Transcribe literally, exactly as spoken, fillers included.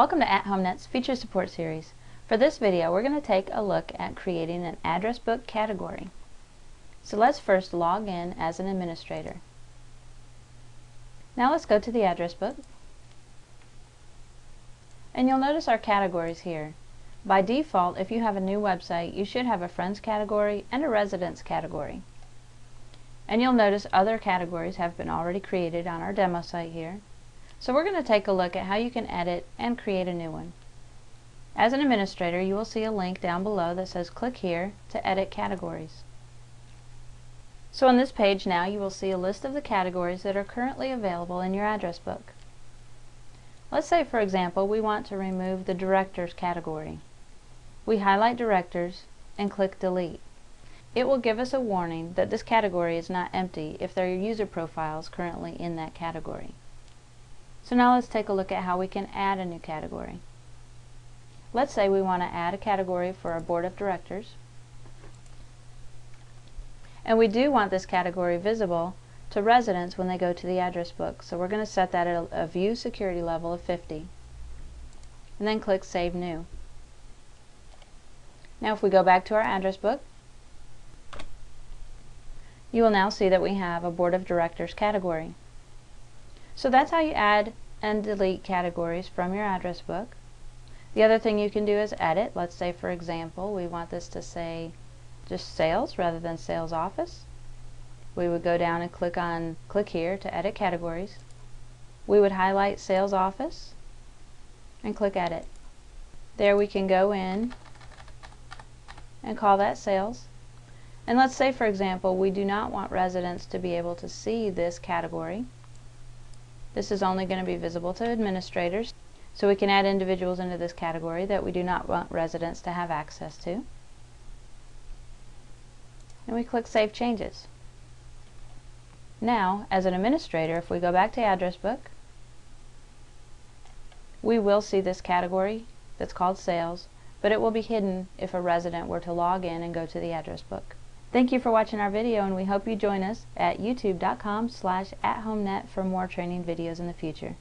Welcome to AtHomeNet's Feature Support Series. For this video, we're going to take a look at creating an address book category. So let's first log in as an administrator. Now let's go to the address book. And you'll notice our categories here. By default, if you have a new website, you should have a friends category and a residents category. And you'll notice other categories have been already created on our demo site here. So we're going to take a look at how you can edit and create a new one. As an administrator, you will see a link down below that says click here to edit categories. So on this page now you will see a list of the categories that are currently available in your address book. Let's say, for example, we want to remove the directors category. We highlight directors and click delete. It will give us a warning that this category is not empty if there are user profiles currently in that category. So now let's take a look at how we can add a new category. Let's say we want to add a category for our board of directors. And we do want this category visible to residents when they go to the address book. So we're going to set that at a view security level of fifty. And then click Save New. Now if we go back to our address book, you will now see that we have a board of directors category. So that's how you add and delete categories from your address book. The other thing you can do is edit. Let's say, for example, we want this to say just sales rather than sales office. We would go down and click on click here to edit categories. We would highlight sales office and click edit. There we can go in and call that sales. And let's say, for example, we do not want residents to be able to see this category. This is only going to be visible to administrators, so we can add individuals into this category that we do not want residents to have access to. And we click Save Changes. Now, as an administrator, if we go back to Address Book, we will see this category that's called Sales, but it will be hidden if a resident were to log in and go to the address book. Thank you for watching our video, and we hope you join us at youtube dot com slash at home net for more training videos in the future.